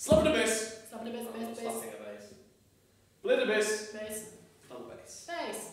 Slap the bass. Slap the bass, bass, bass. Play the bass. Bass. Double bass. Bass.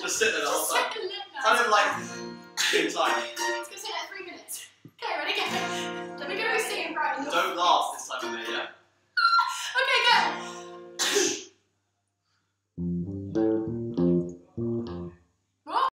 Just sit there the whole time. Kind of like, in time.